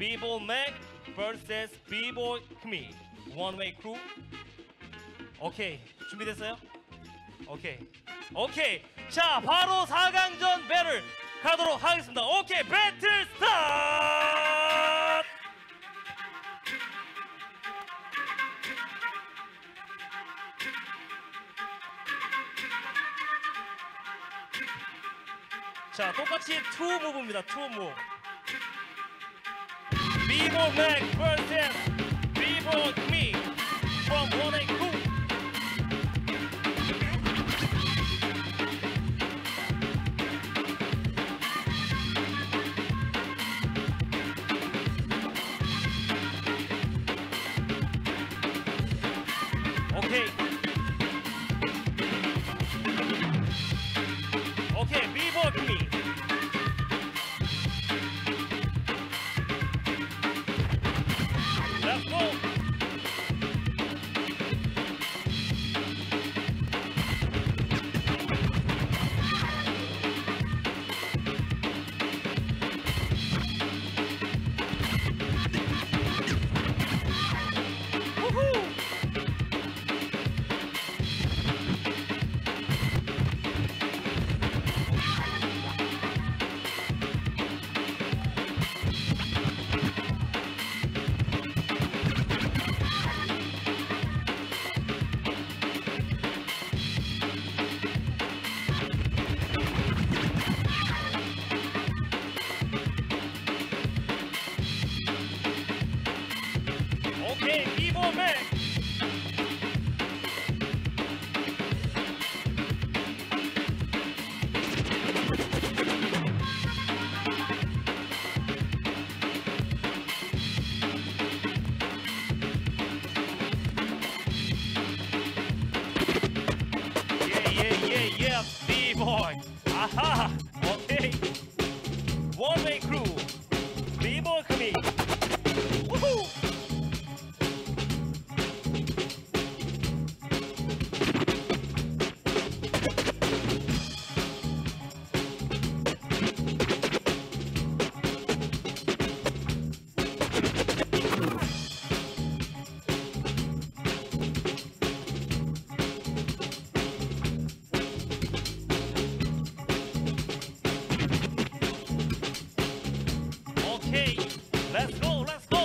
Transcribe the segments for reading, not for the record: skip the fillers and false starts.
B boy Mac vs B boy Cmi. One Way Crew. 오케이, 준비됐어요? 오케이. 자, 바로 4강전 배틀 가도록 하겠습니다. 오케이, 배틀 스타트! 자, 똑같이 투 무브입니다. 투 무브. B boy Mac vs B boy Cmi from One Way Crew. 오케이, B boy Cmi. Let's go. 오케이, B boy Mac. Yeah, B boy. 아하, 오케이. One Way Crew. B boy Cmi. 우후. Okay, let's go.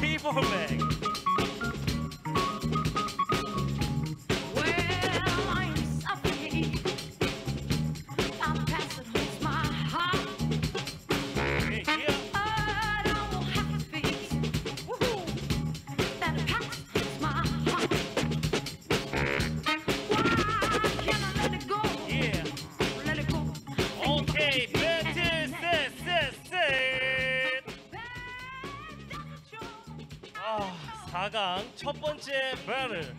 B boy Mac. Well, I'm suffering. I'm passing with my heart. Hey, yeah. 아, 4강 첫 번째 배틀.